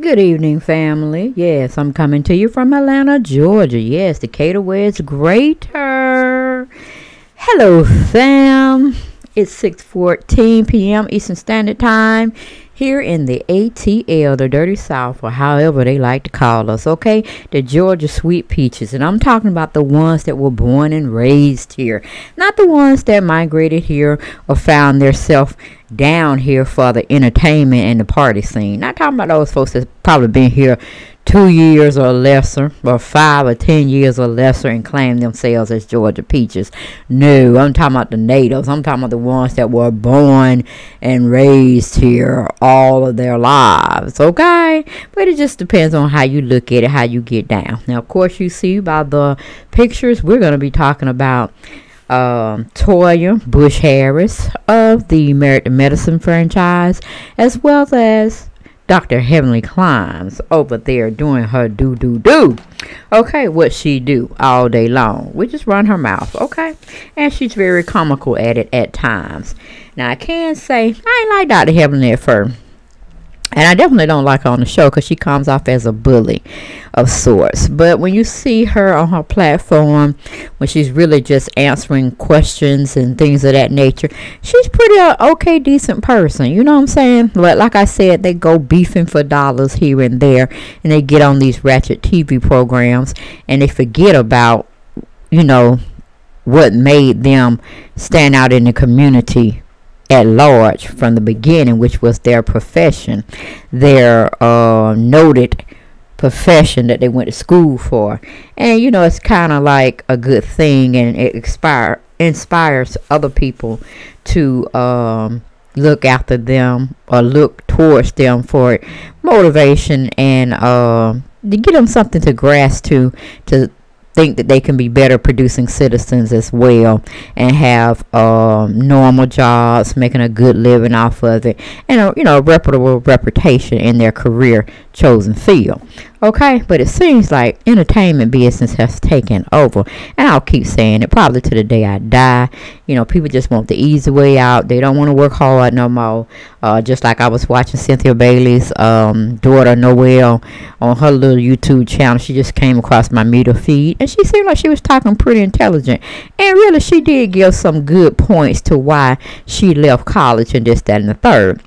Good evening, family. Yes, I'm coming to you from Atlanta, Georgia. Yes, the Caterware's greater. Hello, fam. It's 6:14 p.m. Eastern Standard Time here in the ATL, the Dirty South, or however they like to call us, okay? The Georgia Sweet Peaches. And I'm talking about the ones that were born and raised here, not the ones that migrated here or found themselves down here for the entertainment and the party scene. Not talking about those folks that's probably been here 2 years or lesser, or 5 or 10 years or lesser, and claim themselves as Georgia Peaches. No, I'm talking about the natives. I'm talking about the ones that were born and raised here all of their lives, okay? But it just depends on how you look at it, how you get down. Now, of course, you see by the pictures, we're going to be talking about Toya Bush-Harris of the Married to Medicine franchise, as well as Dr. Heavily Kimes over there doing her do. Okay, what she do all day long. We just run her mouth, okay? And she's very comical at it at times. Now, I can say I ain't like Dr. Heavily at first. And I definitely don't like her on the show because she comes off as a bully of sorts. But when you see her on her platform, when she's really just answering questions and things of that nature, she's pretty okay, decent person. You know what I'm saying? But like I said, they go beefing for dollars here and there. And they get on these ratchet TV programs. And they forget about, you know, what made them stand out in the community at large from the beginning, which was their profession, their noted profession that they went to school for. And you know, it's kind of like a good thing, and it inspires other people to look after them or look towards them for motivation, and to give them something to grasp to think that they can be better producing citizens as well, and have normal jobs, making a good living off of it, and a, you know, a reputable reputation in their career chosen field. Okay, but it seems like entertainment business has taken over, and I'll keep saying it probably to the day I die. You know, people just want the easy way out. They don't want to work hard no more. Just like I was watching Cynthia Bailey's daughter Noelle on her little YouTube channel. She just came across my media feed, and she seemed like she was talking pretty intelligent, and really she did give some good points to why she left college and this, that, and the third.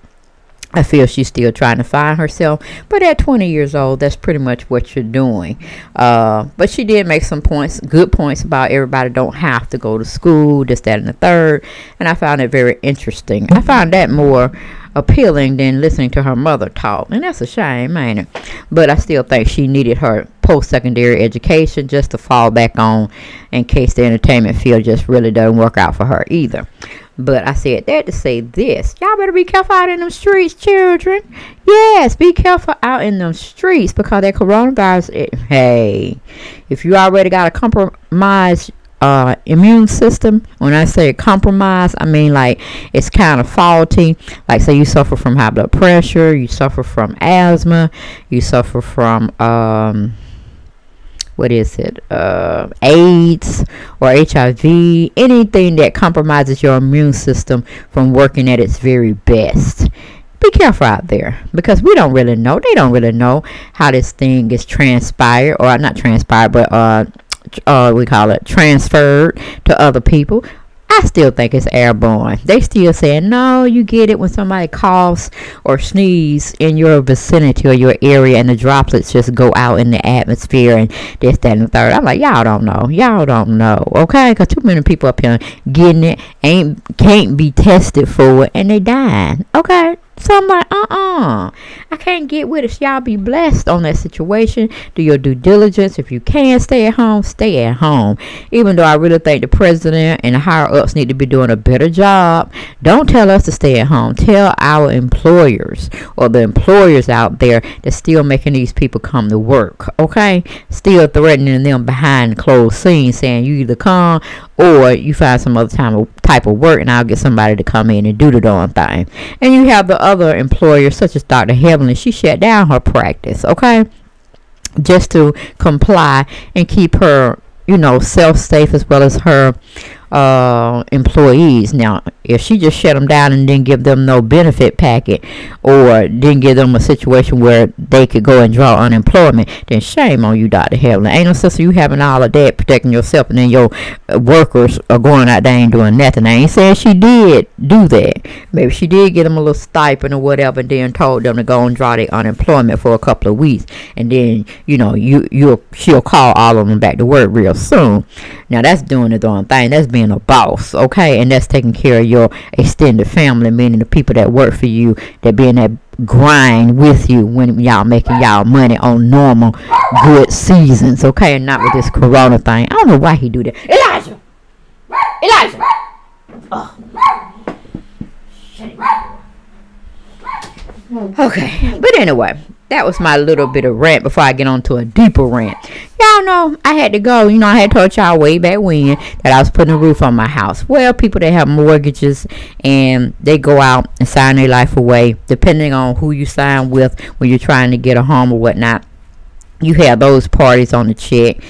I feel she's still trying to find herself, but at 20 years old, that's pretty much what you're doing. But she did make some points, good points, about everybody don't have to go to school, this, that, and the third, and I found it very interesting. I found that more appealing than listening to her mother talk, and that's a shame, ain't it? But I still think she needed her post-secondary education just to fall back on in case the entertainment field just really doesn't work out for her either. But I said that to say this. Y'all better be careful out in them streets, children. Yes, be careful out in them streets, because that coronavirus, hey, if you already got a compromised immune system, when I say compromised, I mean like it's kind of faulty. Like say you suffer from high blood pressure, you suffer from asthma, you suffer from, AIDS or HIV, anything that compromises your immune system from working at its very best. Be careful out there, because we don't really know. They don't really know how this thing is transpired, or not transpired, but we call it transferred to other people. I still think it's airborne. They still saying, no, you get it when somebody coughs or sneezes in your vicinity or your area, and the droplets just go out in the atmosphere and this, that, and the third. I'm like, y'all don't know. Y'all don't know, okay? Because too many people up here getting it, can't be tested for it, and they dying, okay? So I'm like, I can't get with it. Y'all be blessed on that situation. Do your due diligence. If you can stay at home, stay at home. Even though I really think the president and the higher ups need to be doing a better job. Don't tell us to stay at home. Tell our employers, or the employers out there that's still making these people come to work. Okay? Still threatening them behind closed scenes, saying you either come or you find some other type of work, and I'll get somebody to come in and do the darn thing. And you have the other employers, such as Dr. Heavenly. She shut down her practice, okay, just to comply and keep her, you know, self safe, as well as her employees. Now, if she just shut them down and didn't give them no benefit packet or didn't give them a situation where they could go and draw unemployment, then shame on you, Dr. Heavily. Ain't no sister you having all of that protecting yourself, and then your workers are going out there and doing nothing. I ain't saying she did do that. Maybe she did give them a little stipend or whatever, and then told them to go and draw their unemployment for a couple of weeks, and then, you know, she'll call all of them back to work real soon. Now, that's doing the darn thing. That's being a boss, okay? And that's taking care of your extended family, meaning the people that work for you, that be in that grind with you when y'all making y'all money on normal good seasons, okay? And not with this corona thing. I don't know why he do that. Elijah! Elijah! Oh. Shut it down. Okay, but anyway, that was my little bit of rant before I get on to a deeper rant. Y'all know I had to go. You know, I had told y'all way back when that I was putting a roof on my house. Well, people that have mortgages and they go out and sign their life away, depending on who you sign with when you're trying to get a home or whatnot, you have those parties on the check.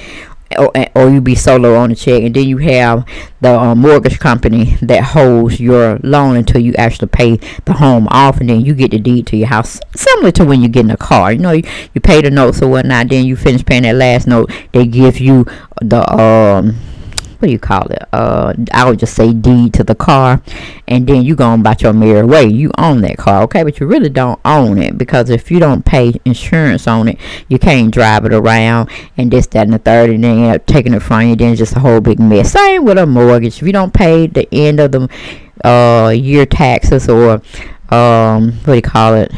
Or you be solo on the check, and then you have the mortgage company that holds your loan until you actually pay the home off, and then you get the deed to your house, similar to when you get in a car. You know, you pay the notes or whatnot, then you finish paying that last note, they give you the what do you call it, I would just say deed to the car, and then you go on about your merry way. You own that car, okay, but you really don't own it, because if you don't pay insurance on it, you can't drive it around and this, that, and the third, and then you end up taking it from you, then it's just a whole big mess. Same with a mortgage. If you don't pay the end of the year taxes, or what do you call it,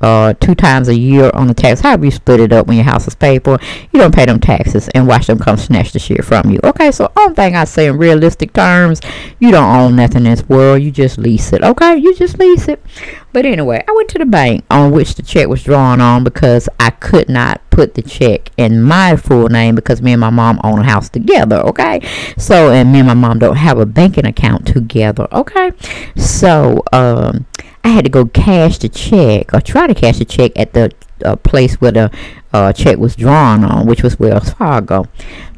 2 times a year on the tax, however you split it up when your house is paid for, you don't pay them taxes and watch them come snatch the shit from you, okay? So only thing I say in realistic terms, you don't own nothing in this world. You just lease it, okay? You just lease it. But anyway, I went to the bank on which the check was drawn on, because I could not put the check in my full name, because me and my mom own a house together, okay? So, and me and my mom don't have a banking account together, okay? So I had to go cash the check, or try to cash the check, at the place where the check was drawn on, which was Wells Fargo.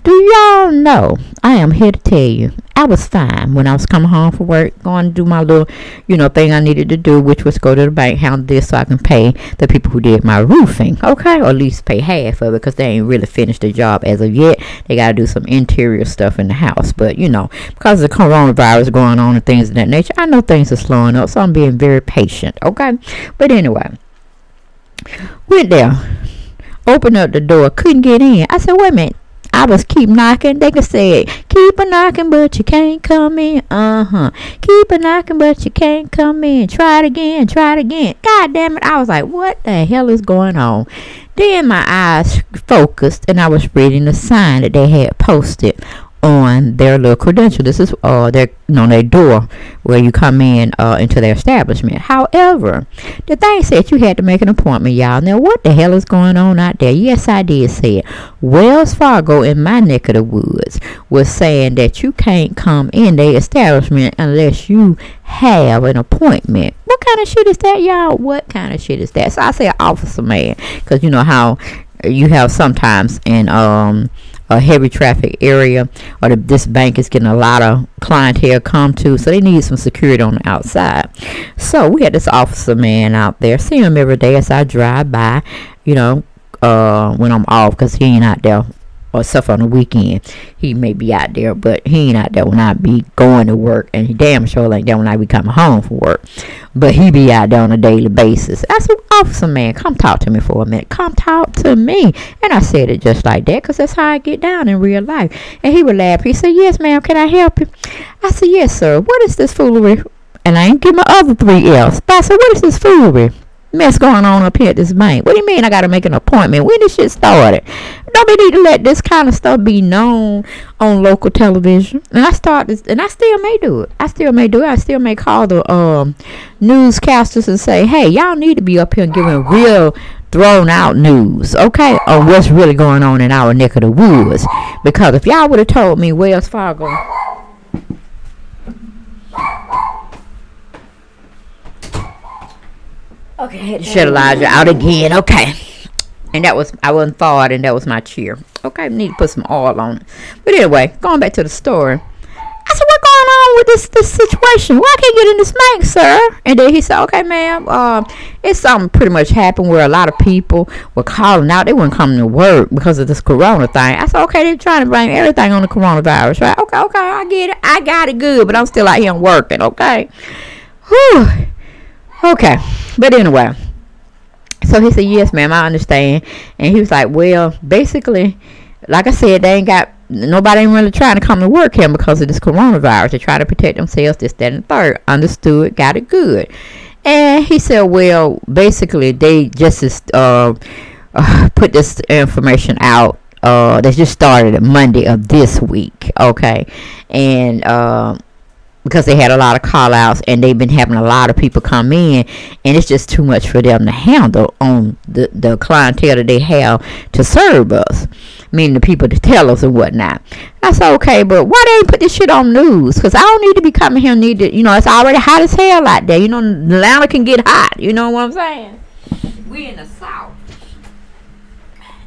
Do y'all know, I am here to tell you, I was fine when I was coming home from work, going to do my little, you know, thing I needed to do, which was go to the bank, handle this so I can pay the people who did my roofing, okay? Or at least pay half of it, because they ain't really finished the job as of yet. They got to do some interior stuff in the house. But, you know, because of the coronavirus going on and things of that nature, I know things are slowing up, so I'm being very patient, okay? But anyway, went there, opened up the door, couldn't get in. I said, wait a minute. I was keep knocking. They could say, keep a knocking, but you can't come in. Keep a knocking, but you can't come in. Try it again. Try it again. God damn it. I was like, what the hell is going on? Then my eyes focused, and I was reading the sign that they had posted on their little credential. This is their, you know, their door where you come in into their establishment. However, the thing said you had to make an appointment, y'all. Now what the hell is going on out there? Yes, I did say it. Wells Fargo in my neck of the woods was saying that you can't come in their establishment unless you have an appointment. What kind of shit is that, y'all? What kind of shit is that? So I say officer man, because you know how you have sometimes in a heavy traffic area, or this bank is getting a lot of clientele come to, so they need some security on the outside. So we had this officer man out there. See him every day as I drive by, you know, when I'm off, because he ain't out there, or stuff on the weekend. He may be out there, but he ain't out there when I be going to work, and he damn sure like that when I be coming home from work. But he be out there on a daily basis. I said, officer man, come talk to me for a minute. Come talk to me. And I said it just like that, because that's how I get down in real life. And he would laugh. He said, yes ma'am, can I help you? I said, yes sir, what is this foolery? And I ain't give my other 3 L's. But I said, what is this foolery mess going on up here at this bank? What do you mean I gotta make an appointment? When this shit started? Don't we need to let this kind of stuff be known on local television? And I start this, and I still may do it. I still may do it. I still may call the newscasters and say, hey, y'all need to be up here giving real thrown out news, okay, on what's really going on in our neck of the woods. Because if y'all would have told me Wells Fargo, okay, I had to shut Elijah out again, okay. And that was, I wasn't thawed, and that was my cheer. Okay, I need to put some oil on it. But anyway, going back to the story. I said, what's going on? wrong with this situation? Why can't you get in the smack, sir? And then he said, okay, ma'am, it's something pretty much happened where a lot of people were calling out. They wouldn't come to work because of this corona thing. I said, okay, they're trying to blame everything on the coronavirus, right? Okay, okay, I get it. I got it good, but I'm still out here working, okay? Whew. Okay, but anyway. So he said, yes, ma'am, I understand. And he was like, well, basically, like I said, they ain't got, nobody ain't really trying to come to work here because of this coronavirus. They try to protect themselves, this, that, and the third. Understood, got it good. And he said, well, basically, they just put this information out. They just started Monday of this week, okay? And because they had a lot of call-outs, and they've been having a lot of people come in, and it's just too much for them to handle on the clientele that they have to serve us, meaning the people to tell us and whatnot. I said, okay, but why they ain't put this shit on news? Because I don't need to be coming here and need to, you know, it's already hot as hell out there. You know, Atlanta can get hot. You know what I'm saying? We in the South.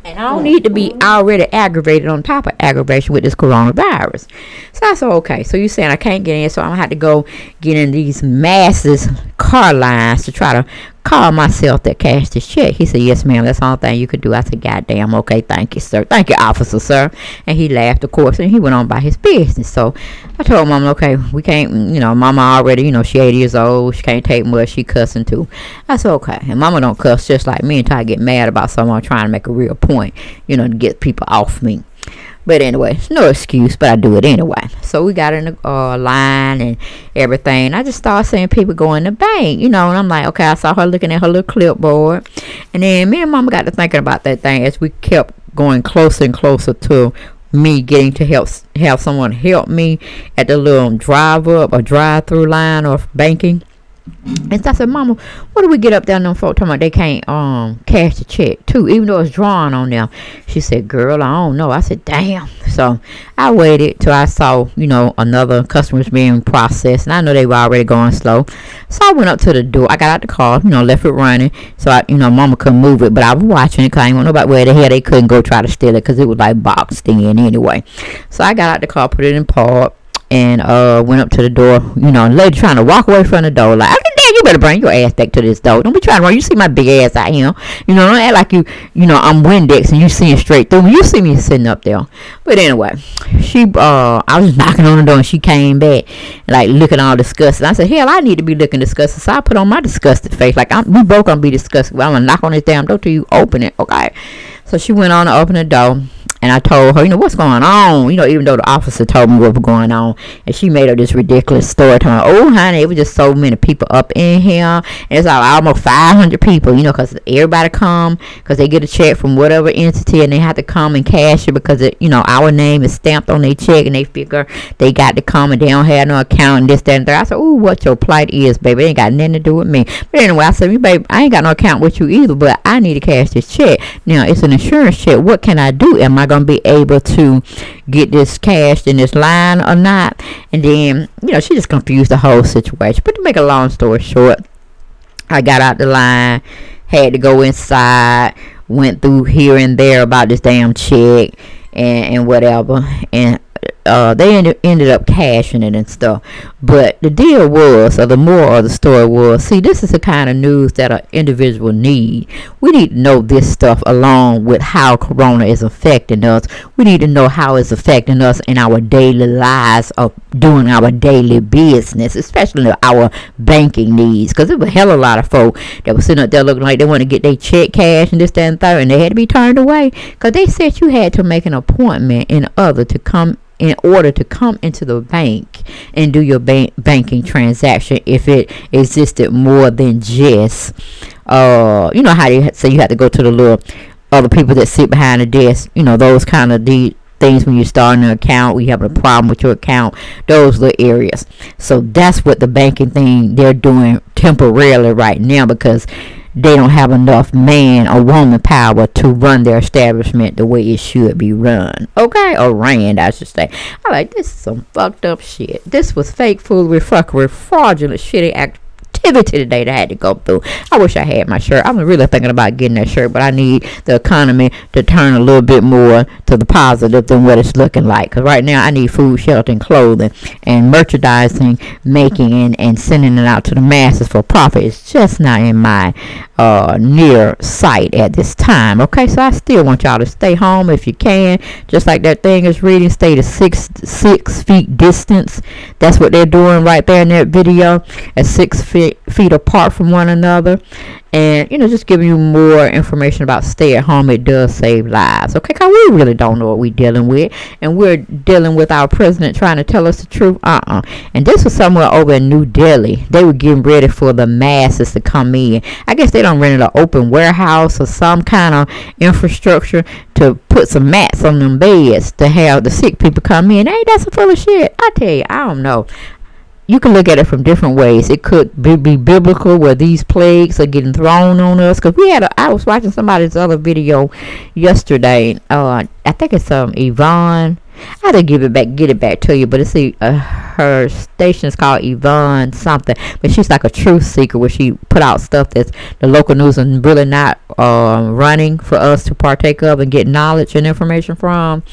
And I don't need to be already aggravated on top of aggravation with this coronavirus. So I said, okay, so you're saying I can't get in, so I'm going to have to go get in these masses car lines to try to call myself that cash this check. He said, yes, ma'am, that's the only thing you could do. I said, goddamn, okay, thank you, sir. Thank you, officer, sir. And he laughed, of course, and he went on by his business. So I told Mama, okay, we can't, you know, Mama already, you know, she 80 years old. She can't take much. She cussing, too. I said, okay. And Mama don't cuss just like me until I get mad about someone trying to make a real point, you know, to get people off me. But anyway, it's no excuse, but I do it anyway. So we got in the line and everything. I just started seeing people go in the bank, you know, and I'm like, okay, I saw her looking at her little clipboard. And then me and Mama got to thinking about that thing as we kept going closer and closer to me getting to help have someone help me at the little drive-up or drive-through line of banking. And so I said, Mama, what do we get up there and them folk talking about they can't cash the check too, even though it's drawn on them? She said, girl, I don't know. I said, damn. So I waited till I saw, you know, another customer's being processed, and I know they were already going slow. So I went up to the door. I got out the car, you know, left it running. So I, you know, Mama couldn't move it, but I was watching it because I didn't want nobody where the hell they couldn't go try to steal it because it was like boxed in anyway. So I got out the car, put it in park, and went up to the door, you know, and lady trying to walk away from the door like, okay, Dad, you better bring your ass back to this door. Don't be trying to run. You see my big ass out here, you know, don't act like you know I'm Windex and you seeing straight through me. You see me sitting up there. But anyway, she I was knocking on the door, and she came back like looking all disgusted. I said, hell, I need to be looking disgusted. So I put on my disgusted face like, we both gonna be disgusted. Well, I'm gonna knock on this damn door till you open it, okay? So she went on to open the door. And I told her, you know, what's going on? You know, even though the officer told me what was going on. And she made up this ridiculous story. Telling her, oh, honey, it was just so many people up in here. And it's like almost 500 people, you know, because everybody come. Because they get a check from whatever entity. And they have to come and cash it because, it, you know, our name is stamped on their check. And they figure they got to come and they don't have no account and this, that, and that. I said, oh, what your plight is, baby. It ain't got nothing to do with me. But anyway, I said, babe, I ain't got no account with you either. But I need to cash this check. Now, it's an insurance check. What can I do? Am I going to be able to get this cashed in this line or not? And then, you know, she just confused the whole situation. But to make a long story short, I got out the line, had to go inside, went through here and there about this damn check and whatever, and they ended up cashing it and stuff. But the deal was, or the moral of the story was, see, this is the kind of news that an individual need. We need to know this stuff along with how corona is affecting us. We need to know how it's affecting us in our daily lives of doing our daily business, especially our banking needs. Because there was a hell of a lot of folk that was sitting up there looking like they want to get their check cash and this, that, and third, and they had to be turned away because they said you had to make an appointment in order to come into the bank and do your banking transaction if it existed more than just, you know how they say you have to go to the little other people that sit behind the desk, you know, those kind of things when you're starting an account, we have a problem with your account, those little areas. So that's what the banking thing they're doing temporarily right now because they don't have enough man or woman power to run their establishment the way it should be run. Okay? Or ran, I should say. I'm like, this is some fucked up shit. This was fake, foolery, fuckery, fraudulent, shitty act activity today that I had to go through. I wish I had my shirt. I was really thinking about getting that shirt, but I need the economy to turn a little bit more to the positive than what it's looking like. Because right now I need food, shelter, and clothing, and merchandising, making, and sending it out to the masses for profit. It's just not in my near sight at this time. Okay, so I still want y'all to stay home if you can. Just like that thing is reading, stay to six feet distance. That's what they're doing right there in that video, at 6 feet apart from one another. And, you know, just giving you more information about stay at home. It does save lives, okay? Because we really don't know what we're dealing with. And we're dealing with our president trying to tell us the truth. And this was somewhere over in New Delhi. They were getting ready for the masses to come in. I guess they done rented an open warehouse or some kind of infrastructure to put some mats on them beds to have the sick people come in. Hey, that's a full of shit. I tell you, I don't know. You can look at it from different ways. It could be biblical, where these plagues are getting thrown on us. Because we had I was watching somebody's other video yesterday. I think it's Yvonne. I had to get it back to you, but it's her station's called Yvonne something, but she's like a truth seeker, where she put out stuff that's the local news and really not running for us to partake of and get knowledge and information from.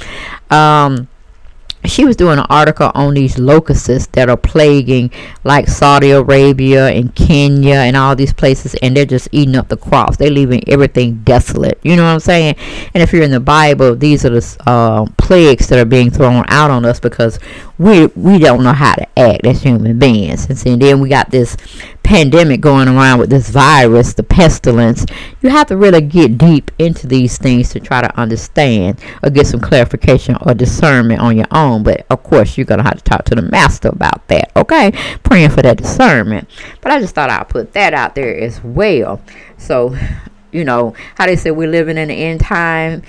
She was doing an article on these locusts that are plaguing like Saudi Arabia and Kenya and all these places, and they're just eating up the crops. They're leaving everything desolate. You know what I'm saying? And if you're in the Bible, these are the plagues that are being thrown out on us, because we don't know how to act as human beings. And then we got this pandemic going around with this virus, the pestilence. You have to really get deep into these things to try to understand or get some clarification or discernment on your own. But of course, you're gonna have to talk to the master about that, okay? Praying for that discernment. But I just thought I'll put that out there as well. So, you know how they say we're living in the end time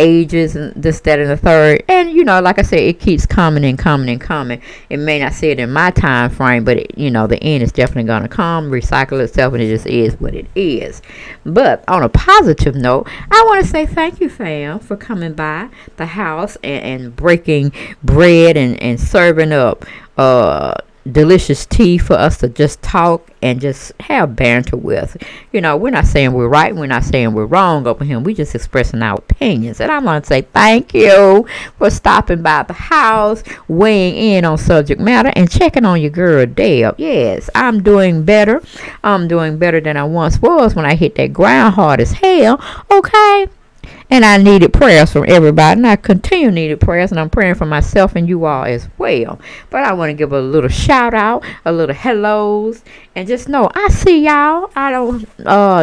ages and this, that, and the third, and you know, like I said, it keeps coming and coming and coming. It may not say it in my time frame, but it, you know, the end is definitely going to come, recycle itself, and it just is what it is. But on a positive note, I want to say thank you, fam, for coming by the house and breaking bread and serving up delicious tea for us to just talk and just have banter with. You know, we're not saying we're right, we're not saying we're wrong over here. We're just expressing our opinions. And I want to say thank you for stopping by the house, weighing in on subject matter, and checking on your girl Deb. Yes, I'm doing better. I'm doing better than I once was when I hit that ground hard as hell, okay? And I needed prayers from everybody, and I continue needed prayers, and I'm praying for myself and you all as well. But I want to give a little shout out, a little hellos, and just know I see y'all. I don't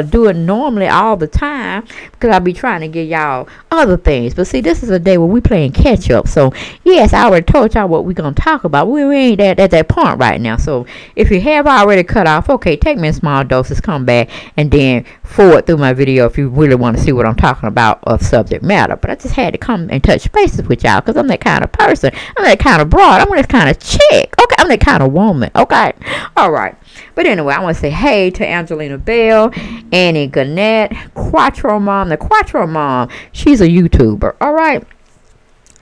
do it normally all the time, because I be trying to give y'all other things. But see, this is a day where we playing catch up. So yes, I already told y'all what we're gonna talk about. We ain't at that point right now. So if you have already cut off, okay, take me in small doses, come back, and then forward through my video if you really want to see what I'm talking about of subject matter. But I just had to come and touch bases with y'all, because I'm that kind of person. I'm that kind of broad. I'm that kind of chick, okay? I'm that kind of woman, okay? All right. But anyway, I want to say hey to Angelina Bell, Annie Gannett, Quattro Mom. The Quattro Mom, she's a YouTuber, all right?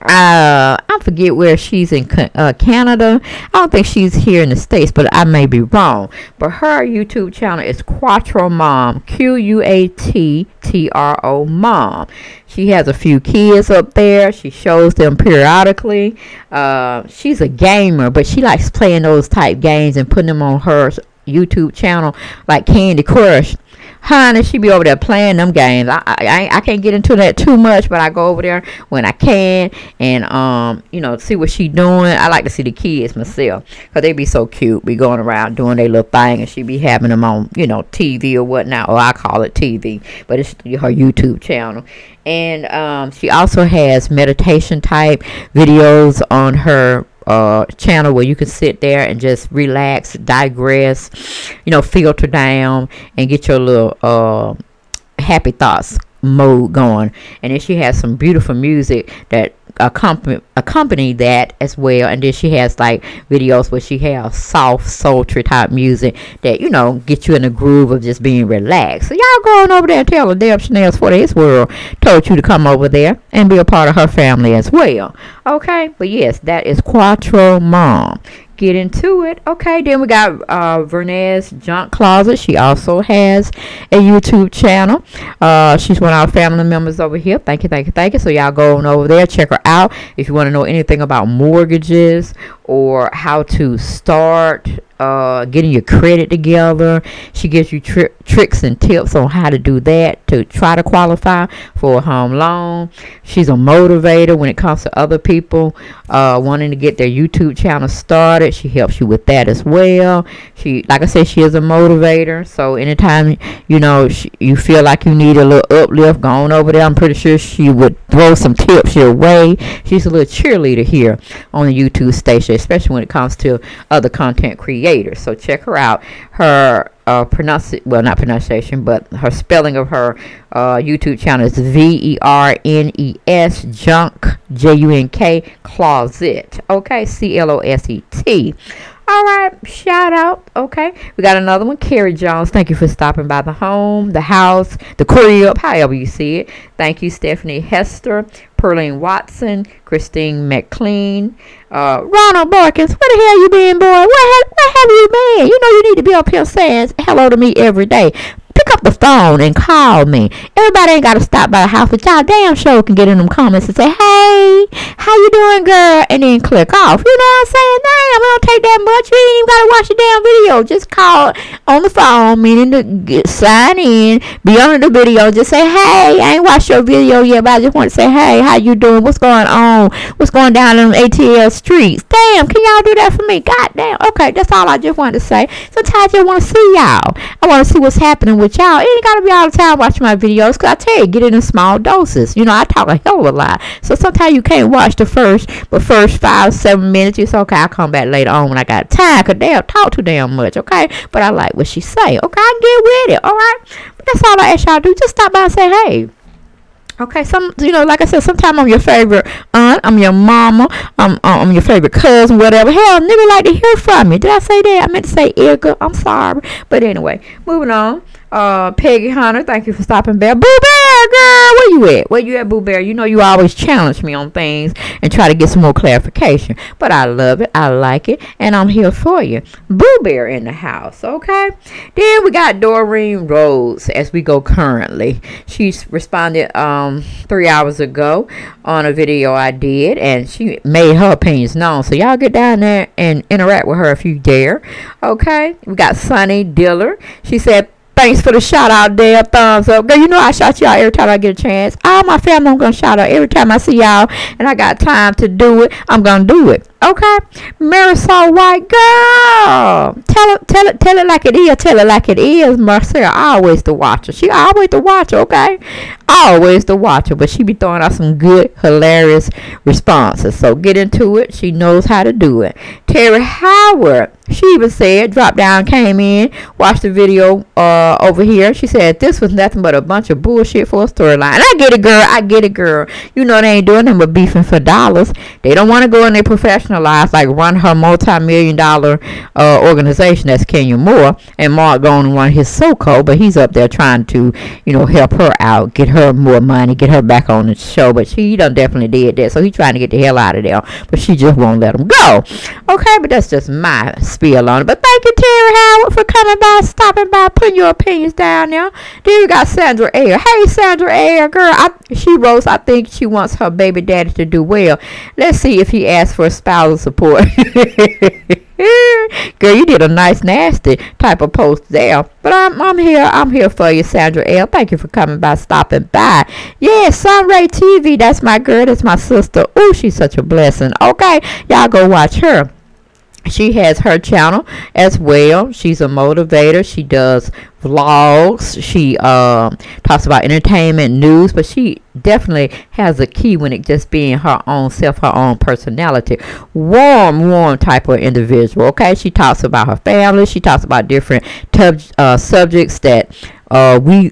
I forget where she's in Canada. I don't think she's here in the States, but I may be wrong. But her YouTube channel is Quattro Mom, QUATTRO Mom. She has a few kids up there. She shows them periodically. She's a gamer, but she likes playing those type games and putting them on her YouTube channel, like Candy Crush. Honey, she be over there playing them games. I can't get into that too much, but I go over there when I can and, you know, see what she doing. I like to see the kids myself, because they be so cute. Be going around doing their little thing, and she be having them on, you know, TV or whatnot, or I call it TV, but it's her YouTube channel. And she also has meditation type videos on her channel, where you can sit there and just relax, digress, you know, filter down and get your little happy thoughts mode going. And then she has some beautiful music that accompany that as well. And then she has like videos where she has soft, sultry type music that, you know, get you in the groove of just being relaxed. So y'all going over there and tell the damn Chanel's for this world told you to come over there and be a part of her family as well, okay? But yes, that is Quattro Mom. get into it. Okay, then we got Vernese Junk Closet. She also has a YouTube channel. She's one of our family members over here. Thank you. So y'all go on over there, check her out. If you want to know anything about mortgages or how to start getting your credit together, she gives you tricks and tips on how to do that, to try to qualify for a home loan. She's a motivator when it comes to other people wanting to get their YouTube channel started. She helps you with that as well. She, like I said, she is a motivator. So anytime, you know, you feel like you need a little uplift, go on over there. I'm pretty sure she would throw some tips your way. She's a little cheerleader here on the YouTube station, especially when it comes to other content creators. So check her out. Her her spelling of her YouTube channel is Vernes Junk Closet. Okay, Closet. All right, shout out. Okay, we got another one. Carrie Jones, thank you for stopping by the home, the house, the crib, however you see it. Thank you, Stephanie Hester, Pearlene Watson, Christine McLean, Ronald Barkins. Where the hell you been, boy? Where have you been? You know you need to be up here saying hello to me every day. Pick up the phone and call me. Everybody ain't got to stop by the house, but y'all damn sure can get in them comments and say, hey, how you doing, girl? And then click off. You know what I'm saying? Damn, it don't take that much. You ain't even got to watch the damn video. Just call on the phone, meaning to sign in, be under the video. Just say, hey, I ain't watched your video yet, but I just want to say, hey, how you doing? What's going on? What's going down in them ATL streets? Damn, can y'all do that for me? God damn. Okay, that's all I just wanted to say. Sometimes I just want to see y'all. I want to see what's happening with y'all. It ain't gotta be all the time watching my videos, because I tell you, get it in small doses. You know, I talk a hell of a lot, so sometimes you can't watch the first 5-7 minutes. It's okay, I'll come back later on when I got time, because they'll talk too damn much. Okay, but I like what she say. Okay, I get with it. All right, but that's all I ask y'all to do. Just stop by and say hey. Okay, you know, like I said, sometimes I'm your favorite aunt, I'm your mama, I'm your favorite cousin, whatever. Hell, nigga like to hear from me. Did I say that? I meant to say Edgar. I'm sorry. But anyway, moving on. Peggy Hunter, thank you for stopping by. Boo Bear, girl, where you at? Where you at, Boo Bear? You know you always challenge me on things and try to get some more clarification. But I love it. I like it. And I'm here for you. Boo Bear in the house, okay? Then we got Doreen Rose as we go currently. She's responded 3 hours ago on a video I did, and she made her opinions known. So y'all get down there and interact with her if you dare, okay? We got Sonny Diller. She said, thanks for the shout out there. Thumbs up. Girl, you know I shout y'all every time I get a chance. All my family, I'm going to shout out every time I see y'all. And I got time to do it. I'm going to do it. Okay? Marisol White, girl. Tell it like it is. Tell it like it is. Marcella, always the watcher. She always the watcher, okay? Always the watcher. But she be throwing out some good, hilarious responses. So get into it. She knows how to do it. Terry Howard. She even said, drop down, came in, watched the video over here. She said, this was nothing but a bunch of bullshit for a storyline. I get it, girl. I get it, girl. You know they ain't doing nothing but beefing for dollars. They don't want to go in their professional lives, like run her multi-million-dollar organization, that's Kenya Moore, and Mark going to run his SoCo, but he's up there trying to, you know, help her out, get her more money, get her back on the show, but she done definitely did that, so he's trying to get the hell out of there, but she just won't let him go. Okay, but that's just my spiel on it. But thank you, Terry Howard, for coming by, stopping by, putting your opinions down there. Then we got Sandra Ayer. Hey, Sandra Ayer, girl. She wrote, I think she wants her baby daddy to do well. Let's see if he asks for spousal support. Girl, you did a nice, nasty type of post there. But I'm here. I'm here for you, Sandra L. Thank you for coming by, stopping by. Yeah, Sunray TV. That's my girl. That's my sister. Ooh, she's such a blessing. Okay, y'all go watch her. She has her channel as well. She's a motivator. She does vlogs. She talks about entertainment news, but she definitely has a key when it just being her own self, her own personality. Warm type of individual, okay? She talks about her family. She talks about different subjects that we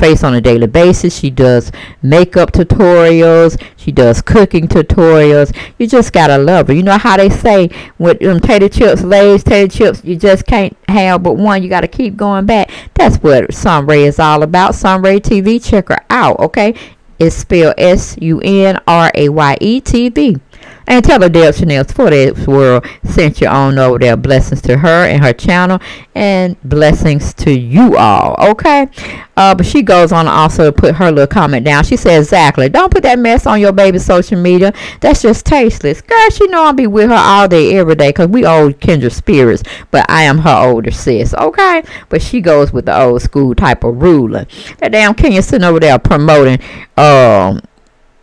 face on a daily basis. She does makeup tutorials. She does cooking tutorials. You just gotta love her. You know how they say with them tater chips, Lay's tater chips, you just can't have but one. You gotta keep going back. That's what Sunray is all about. Sunray TV, check her out, okay? It's spelled Sunray TV. And tell Adele Chanel's For This World sent you on over there. Blessings to her and her channel, and blessings to you all, okay? But she goes on also to put her little comment down. She says, exactly, don't put that mess on your baby's social media. That's just tasteless. Girl, she know I'll be with her all day, every day, because we old kindred spirits, but I am her older sis, okay? But she goes with the old school type of ruler. That damn Kenya sitting over there promoting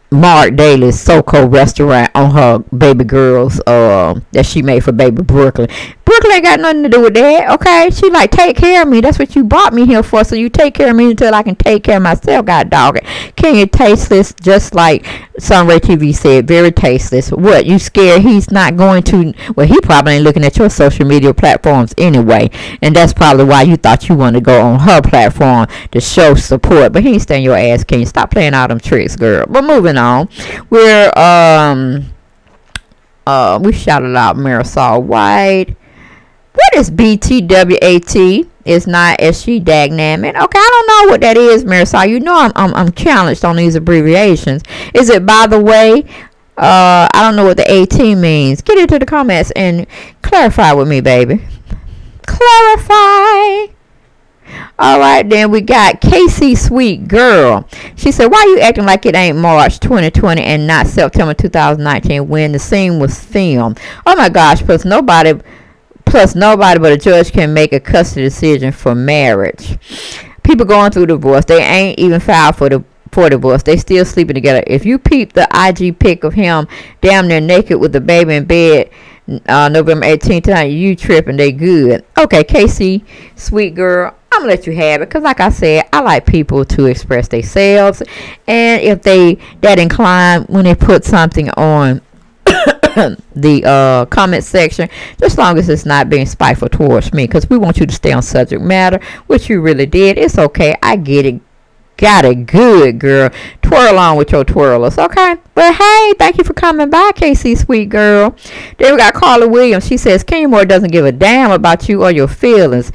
Mark Daly's SoCo restaurant on her baby girls that she made for baby Brooklyn. Brooklyn ain't got nothing to do with that, okay? She like, take care of me. That's what you brought me here for, so you take care of me until I can take care of myself. God dog it. Kenya tasteless, just like Sunray TV said, very tasteless. What, you scared he's not going to? Well, he probably ain't looking at your social media platforms anyway, and that's probably why you thought you wanted to go on her platform to show support, but he ain't stand your ass, Kenya. Stop playing all them tricks, girl. But moving on, we're we shouted out Marisol White. What is BTWAT? It's not SG Dagnamin. Okay, I don't know what that is, Marisol. You know I'm challenged on these abbreviations. Is it by the way? I don't know what the AT means. Get into the comments and clarify with me, baby. Clarify. All right, then we got Casey Sweet Girl. She said, why you acting like it ain't March 2020 and not September 2019 when the scene was filmed? Oh my gosh, plus nobody but a judge can make a custody decision for marriage. People going through divorce, they ain't even filed for divorce, they still sleeping together. If you peep the IG pic of him damn near naked with the baby in bed November 18th, you tripping, they good. Okay, Casey Sweet Girl, I'm gonna let you have it, because like I said, I like people to express themselves, and if they that inclined when they put something on the comment section, just as long as it's not being spiteful towards me, because we want you to stay on subject matter, which you really did. It's okay, I get it. Got it good, girl. Twirl on with your twirlers, okay? But hey, thank you for coming by, Casey Sweet Girl. Then we got Carla Williams. She says Kenya Moore doesn't give a damn about you or your feelings.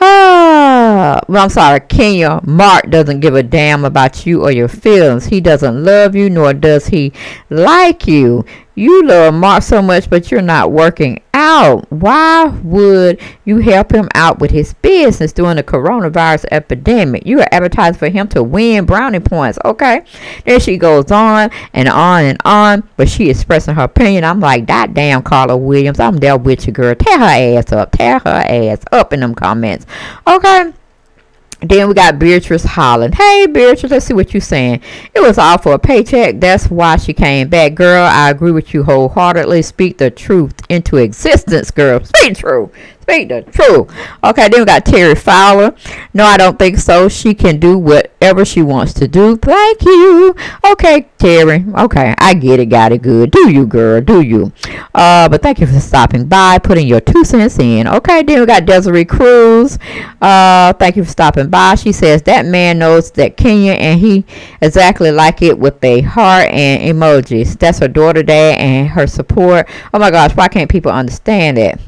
Well, I'm sorry, Kenya Mark doesn't give a damn about you or your feelings. He doesn't love you, nor does he like you. You love Mark so much, but you're not working out. Why would you help him out with his business during the coronavirus epidemic? You are advertising for him to win brownie points, okay? Then she goes on and on and on, but she expressing her opinion. I'm like, that damn Carla Williams, I'm there with you, girl. Tear her ass up. Tear her ass up in them comments, okay? Then we got Beatrice Holland. Hey, Beatrice, let's see what you're saying. It was all for a paycheck. That's why she came back. Girl, I agree with you wholeheartedly. Speak the truth into existence, girl. Speak truth. Speak the truth. Okay, then we got Terry Fowler. No, I don't think so. She can do whatever she wants to do. Thank you. Okay, Terry. Okay, I get it. Got it good. Do you, girl. Do you. But thank you for stopping by, putting your 2 cents in. Okay, then we got Desiree Cruz. Thank you for stopping by. She says, that man knows that Kenya and he exactly like it with a heart and emojis. That's her daughter, dad, and her support. Oh my gosh, why can't people understand that?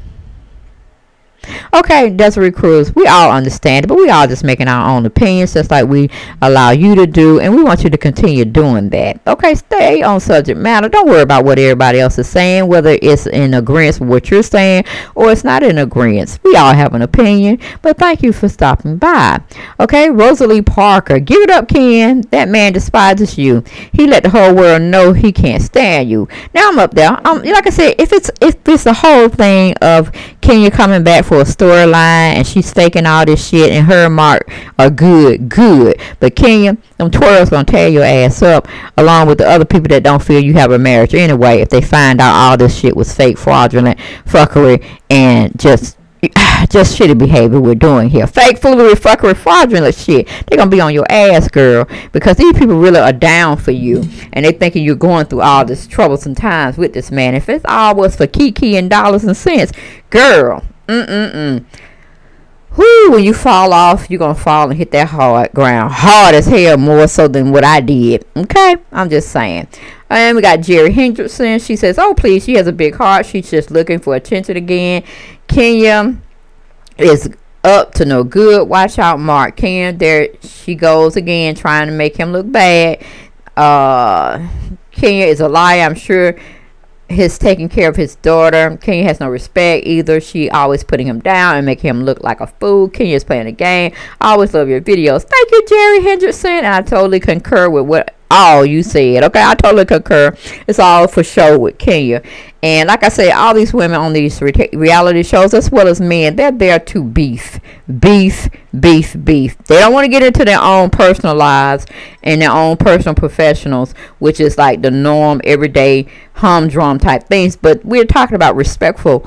Okay, Desiree Cruz, we all understand it, but we all just making our own opinions, just like we allow you to do, and we want you to continue doing that. Okay, stay on subject matter. Don't worry about what everybody else is saying, whether it's in agreement with what you're saying or it's not in agreement. We all have an opinion, but thank you for stopping by. Okay, Rosalie Parker, give it up, Ken. That man despises you. He let the whole world know he can't stand you. Now I'm up there. Like I said, if it's the whole thing of Kenya coming back for a storyline and she's faking all this shit and her Mark are good, but Kenya, them twirls gonna tear your ass up along with the other people that don't feel you have a marriage anyway if they find out all this shit was fake, fraudulent fuckery, and just shitty behavior we're doing here. Fake, foolery, fuckery, fraudulent shit. They're gonna be on your ass, girl, because these people really are down for you, and they thinking you're going through all this troublesome times with this man. If it's all was for kiki and dollars and cents, girl, whoo, when you fall off, you're gonna fall and hit that hard ground, hard as hell, more so than what I did. Okay, I'm just saying. And we got Jerry Henderson. She says, oh please, she has a big heart, she's just looking for attention again. Kenya is up to no good. Watch out, Mark. Kenya, there she goes again, trying to make him look bad. Kenya is a liar, I'm sure. his taking care of his daughter. Kenya has no respect either. She always putting him down and making him look like a fool. Kenya's playing a game. I always love your videos. Thank you, Jerry Henderson. And I totally concur with what all you said. Okay, I totally concur. It's all for show with Kenya. And like I say, all these women on these reality shows, as well as men, they're there to beef. Beef, beef, beef. They don't want to get into their own personal lives and their own personal professionals, which is like the norm, everyday, humdrum type things. But we're talking about respectable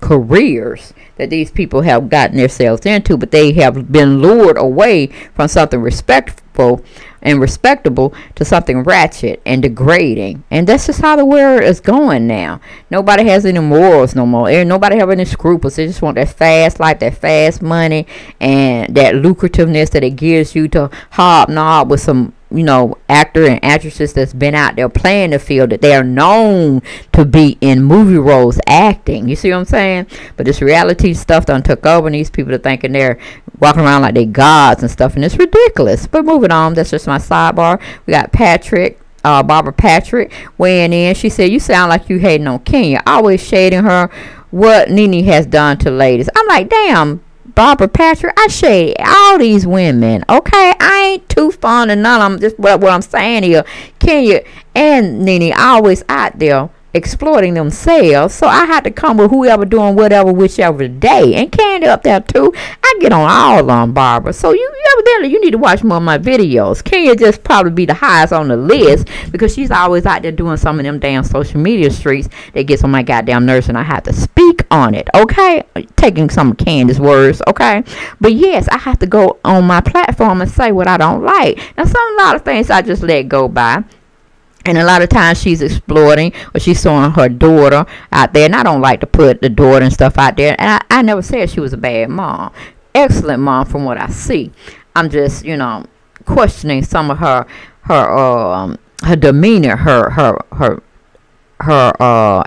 careers that these people have gotten themselves into, but they have been lured away from something respectful and respectable to something ratchet and degrading. And that's just how the world is going now. Nobody has any morals no more. Nobody have any scruples. They just want that fast life, that fast money, and that lucrativeness that it gives you to hobnob with some, you know, actor and actresses that's been out there playing the field, that they are known to be in movie roles acting. You see what I'm saying? But this reality stuff done took over, and these people are thinking they're walking around like they gods and stuff, and it's ridiculous. But moving on, that's just my sidebar. We got Patrick, Barbara Patrick, weighing in. She said, "You sound like you hating on Kenya, always shading her, what Nene has done to ladies." I'm like, damn, Barbara Patrick, I shade all these women, okay? I ain't too fond of none of them. Just what I'm saying here, Kenya and Nene always out there exploiting themselves, so I had to come with whoever doing whatever whichever day, and Candy up there too. I get on all on Barbara, so you evidently you need to watch more of my videos. Kenya just probably be the highest on the list because she's always out there doing some of them damn social media streets that gets on my goddamn nerves, and I have to speak on it, okay? Taking some of Candy's words, okay? But yes, I have to go on my platform and say what I don't like. Now a lot of things I just let go by. And a lot of times she's exploiting, or she's showing her daughter out there. And I don't like to put the daughter and stuff out there. And I never said she was a bad mom. Excellent mom from what I see. I'm just, you know, questioning some of her demeanor, her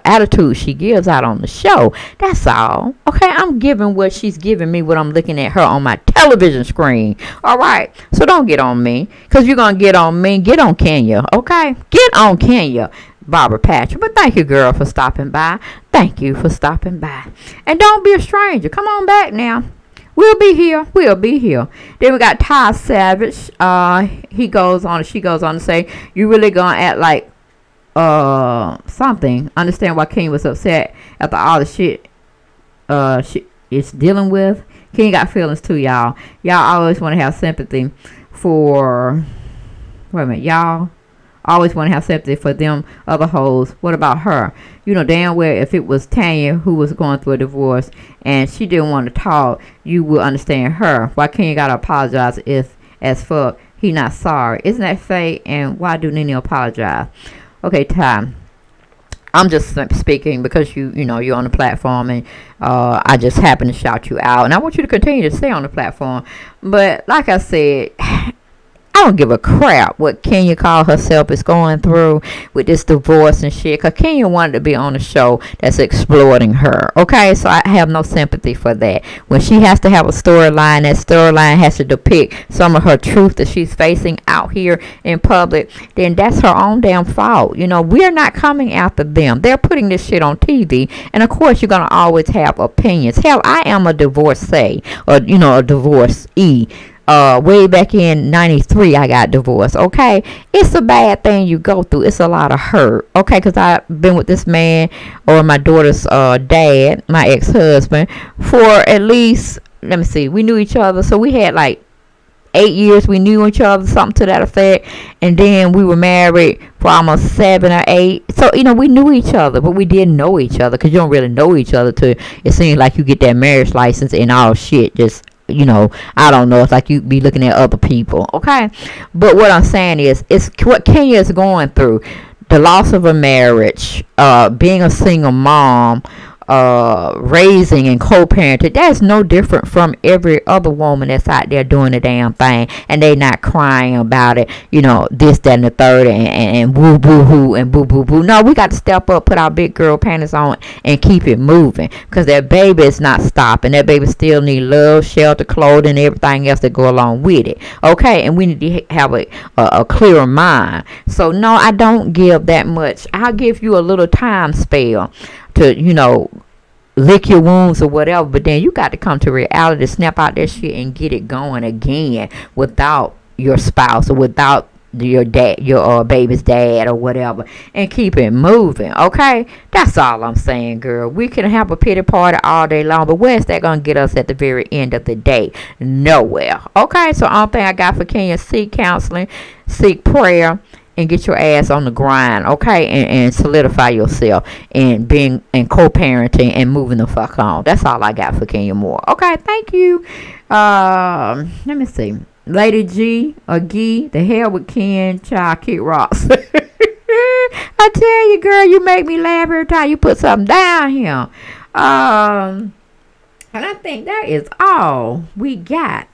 attitude she gives out on the show. That's all. Okay, I'm giving what she's giving me, what I'm looking at her on my television screen. All right, so don't get on me, because you're gonna get on me. Get on Kenya, okay? Get on Kenya, Barbara Patrick. But thank you, girl, for stopping by. Thank you for stopping by. And don't be a stranger. Come on back now. We'll be here. We'll be here. Then we got Ty Savage. He goes on, she goes on to say, "You really gonna act like something. Understand why Kenya was upset after all the shit she is dealing with." Kenya got feelings too, y'all. Y'all always want to have sympathy for, wait a minute, y'all always want to have sympathy for them other hoes. What about her? You know damn well if it was Tanya who was going through a divorce and she didn't want to talk, you would understand her. Why Kenya gotta apologize if as fuck he not sorry? Isn't that fake? And why do Nene apologize? Okay, Ty, I'm just speaking because you know you're on the platform, and I just happen to shout you out, and I want you to continue to stay on the platform. But like I said, I don't give a crap what Kenya call herself is going through with this divorce and shit, because Kenya wanted to be on a show that's exploiting her, okay? So I have no sympathy for that. When she has to have a storyline, that storyline has to depict some of her truth that she's facing out here in public, then that's her own damn fault. You know, we're not coming after them. They're putting this shit on TV, and of course you're going to always have opinions. Hell, I am a divorcee, or you know, a divorcee. Way back in 93, I got divorced, okay? It's a bad thing you go through. It's a lot of hurt, okay? Because I've been with this man, or my daughter's dad, my ex-husband, for at least, let me see, we knew each other, so we had like 8 years we knew each other, something to that effect, and then we were married for almost 7 or 8. So you know, we knew each other, but we didn't know each other, because you don't really know each other till it seems like you get that marriage license and all shit, just, you know, I don't know, it's like you be looking at other people, okay? But what I'm saying is, it's what Kenya is going through, the loss of a marriage, being a single mom, raising and co-parenting, that's no different from every other woman that's out there doing the damn thing, and they not crying about it, you know, this, that, and the third, and woo, boo, hoo, and boo, boo, boo. No, we got to step up, put our big girl panties on, and keep it moving, because that baby is not stopping. That baby still need love, shelter, clothing, and everything else that go along with it, okay? And we need to have a clearer mind. So no, I don't give that much. I'll give you a little time spell to, you know, lick your wounds or whatever, but then you got to come to reality, snap out that shit and get it going again without your spouse or without your dad, your baby's dad or whatever, and keep it moving, okay? That's all I'm saying, girl. We can have a pity party all day long, but where's that gonna get us at the very end of the day? Nowhere, okay? So only thing I got for Kenya, seek counseling, seek prayer, and get your ass on the grind, okay? And solidify yourself and being and co-parenting and moving the fuck on. That's all I got for Kenya Moore, okay? Thank you. Let me see, Lady G or Gee, the hell with Ken, child, kick rocks. I tell you, girl, you make me laugh every time you put something down here. And I think that is all we got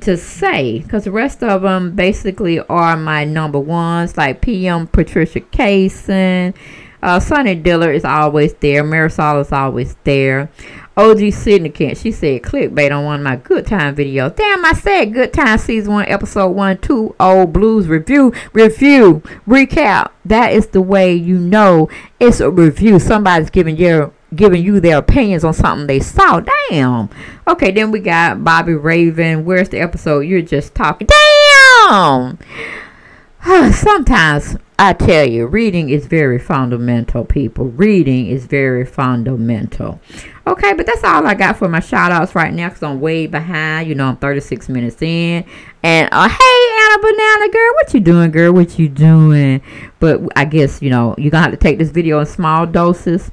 to say, because the rest of them basically are my number ones, like PM Patricia Kaysen. Sonny Diller is always there. Marisol is always there. OG Sydney Kent, she said clickbait on one of my Good Time videos. Damn, I said Good Time Season 1, Episode 120 Blues Review, Recap. That is the way you know it's a review. Somebody's giving you their opinions on something they saw. Damn. Okay, then we got Bobby Raven. Where's the episode you're just talking? Damn! Sometimes I tell you, reading is very fundamental, people. Reading is very fundamental. Okay, but that's all I got for my shout outs right now, because I'm way behind. You know, I'm 36 minutes in. And hey, Anna Banana girl, what you doing, girl? What you doing? But I guess, you know, you're gonna have to take this video in small doses,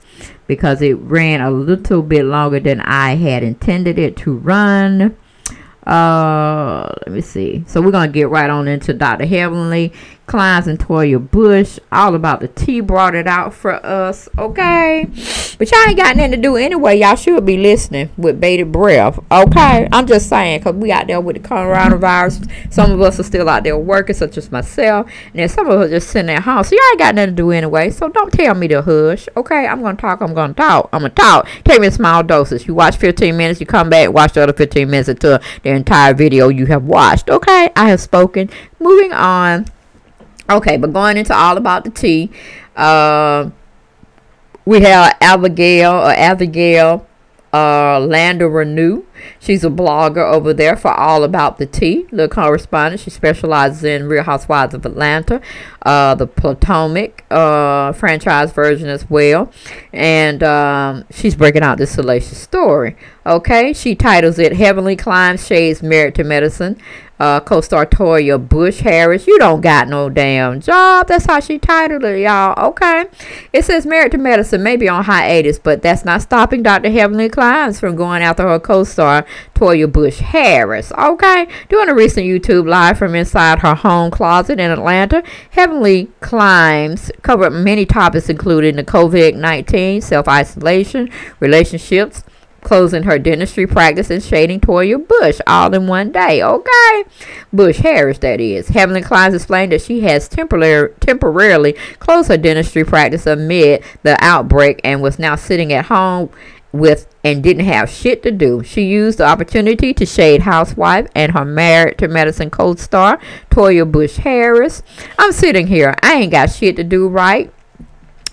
because it ran a little bit longer than I had intended it to run. Let me see. So we're gonna get right on into Dr. Heavenly Kimes and Toya Bush. All about the tea, brought it out for us, okay? But y'all ain't got nothing to do anyway. Y'all should be listening with bated breath, okay? I'm just saying, because we out there with the coronavirus. Some of us are still out there working, such as myself, and then some of us are just sitting at home. So y'all ain't got nothing to do anyway, so don't tell me to hush, okay? I'm gonna talk. Take me in small doses. You watch 15 minutes, you come back, watch the other 15 minutes until the entire video you have watched, okay? I have spoken. Moving on. Okay, but going into all about the tea, we have Abigail Lander Renew. She's a blogger over there for All About the Tea, little correspondent. She specializes in Real Housewives of Atlanta, the Potomac franchise version as well, and she's breaking out this salacious story, okay? She titles it Heavenly Kimes Shades Married to Medicine, co-star Toya Bush-Harris. You don't got no damn job. That's how she titled it, y'all, okay? It says Married to Medicine may be on hiatus, but that's not stopping Dr. Heavenly Kimes from going after her co-star Toya Bush-Harris, okay? During a recent YouTube live from inside her home closet in Atlanta, Heavenly Kimes covered many topics, including the COVID-19, self-isolation, relationships, closing her dentistry practice, and shading Toya Bush all in one day, okay? Bush-Harris, that is. Heavenly Kimes explained that she has temporarily closed her dentistry practice amid the outbreak and was now sitting at home with and didn't have shit to do. She used the opportunity to shade housewife and her Married to Medicine co-star Toya Bush-Harris. I'm sitting here, I ain't got shit to do, right?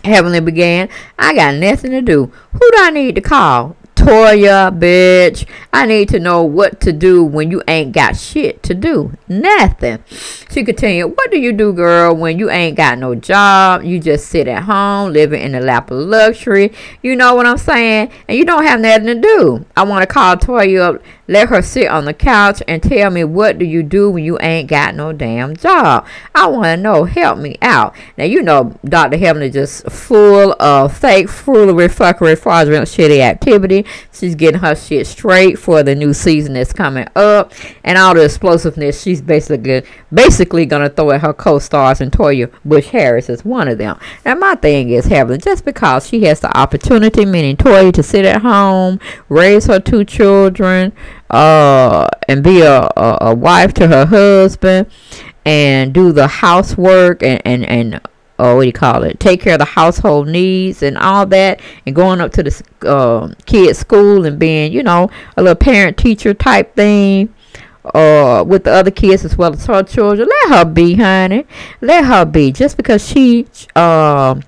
Heavenly began. I got nothing to do. Who do I need to call? Toya, bitch. I need to know what to do when you ain't got shit to do. Nothing. She continued, what do you do, girl, when you ain't got no job? You just sit at home, living in the lap of luxury. You know what I'm saying? And you don't have nothing to do. I want to call Toya up Let her sit on the couch and tell me, what do you do when you ain't got no damn job? I want to know. Help me out. Now, you know, Dr. Heavenly just full of fake foolery, fuckery, fraudulent, shitty activity. She's getting her shit straight for the new season that's coming up. And all the explosiveness she's basically going to throw at her co-stars, and Toya Bush-Harris is one of them. Now, my thing is, Heavenly, just because she has the opportunity, meaning Toya, to sit at home, raise her two children, and be a wife to her husband, and do the housework, and what do you call it, take care of the household needs and all that, and going up to the kids' school and being, you know, a little parent-teacher type thing, with the other kids as well as her children. Let her be, honey. Let her be. Just because she strive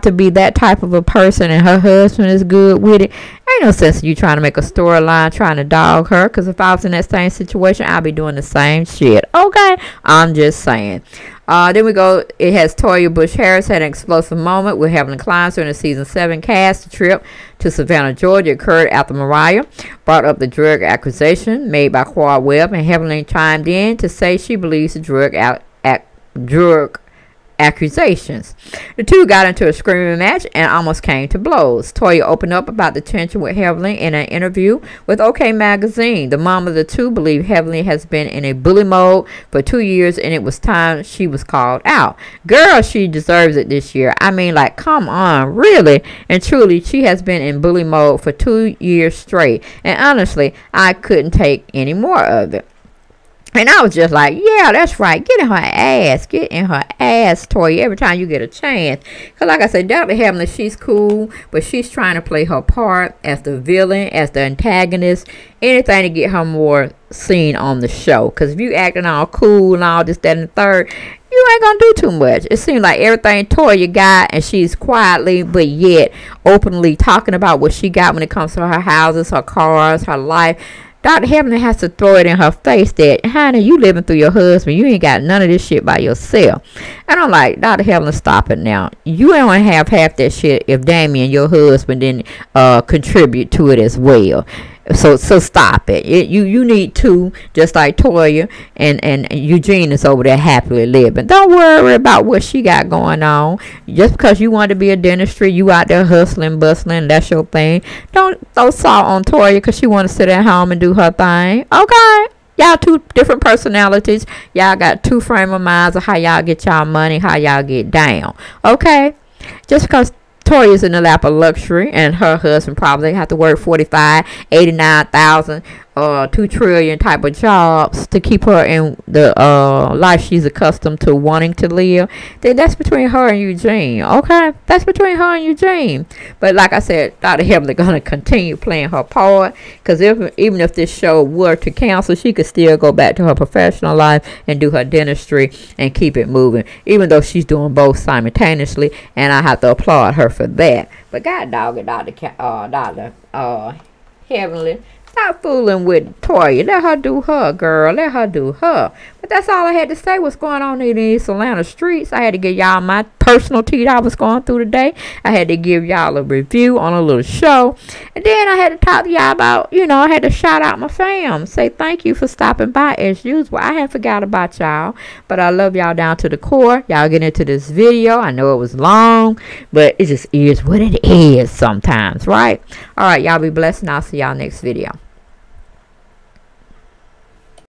to be that type of a person and her husband is good with it, ain't no sense in you trying to make a storyline, trying to dog her, because if I was in that same situation, I'd be doing the same shit. Okay? I'm just saying. Then we go, it has Toya Bush-Harris had an explosive moment with Heavenly Kimes during the season 7 cast. The trip to Savannah, Georgia occurred after Mariah brought up the drug accusation made by Quad Webb, and Heavenly chimed in to say she believes the drug accusations. The two got into a screaming match and almost came to blows. Toya opened up about the tension with Heavenly in an interview with OK Magazine. The mom of the two believed Heavenly has been in a bully mode for 2 years, and it was time she was called out. Girl, she deserves it this year. I mean, like, come on, really and truly, she has been in bully mode for 2 years straight, and honestly, I couldn't take any more of it. And I was just like, yeah, that's right. Get in her ass. Get in her ass, Toya, every time you get a chance. Because like I said, Dr. Heavenly, she's cool, but she's trying to play her part as the villain, as the antagonist, anything to get her more seen on the show. Because if you acting all cool and all this, that, and the third, you ain't gonna do too much. It seems like everything Toya got, and she's quietly but yet openly talking about what she got when it comes to her houses, her cars, her life. Dr. Heavenly has to throw it in her face that, honey, you living through your husband. You ain't got none of this shit by yourself. And I'm like, Dr. Heavenly, stop it now. You ain't want to have half that shit if Damien, your husband, didn't contribute to it as well. So stop it. You need to, just like Toya and Eugene is over there happily living. Don't worry about what she got going on. Just because you want to be a dentistry, you out there hustling, bustling, that's your thing. Don't throw salt on Toya because she want to sit at home and do her thing. Okay? Y'all two different personalities. Y'all got two frame of minds of how y'all get y'all money, how y'all get down. Okay? Just because Toya's in the lap of luxury, and her husband probably have to work 45, 89,000, 2 trillion type of jobs to keep her in the life she's accustomed to wanting to live. Then that's between her and Eugene, okay? That's between her and Eugene. But like I said, Dr. Heavenly gonna continue playing her part, because even if this show were to cancel, she could still go back to her professional life and do her dentistry and keep it moving, even though she's doing both simultaneously, and I have to applaud her for that. But God dog it, Dr. Heavenly, stop fooling with Toya. Let her do her, girl. Let her do her. But that's all I had to say. What's going on in these Atlanta streets? I had to give y'all my personal tea that I was going through today. I had to give y'all a review on a little show. And then I had to talk to y'all about, you know, I had to shout out my fam. Say thank you for stopping by as usual. I had forgot about y'all. But I love y'all down to the core. Y'all get into this video. I know it was long, but it just is what it is sometimes, right? All right, y'all be blessed, and I'll see y'all next video.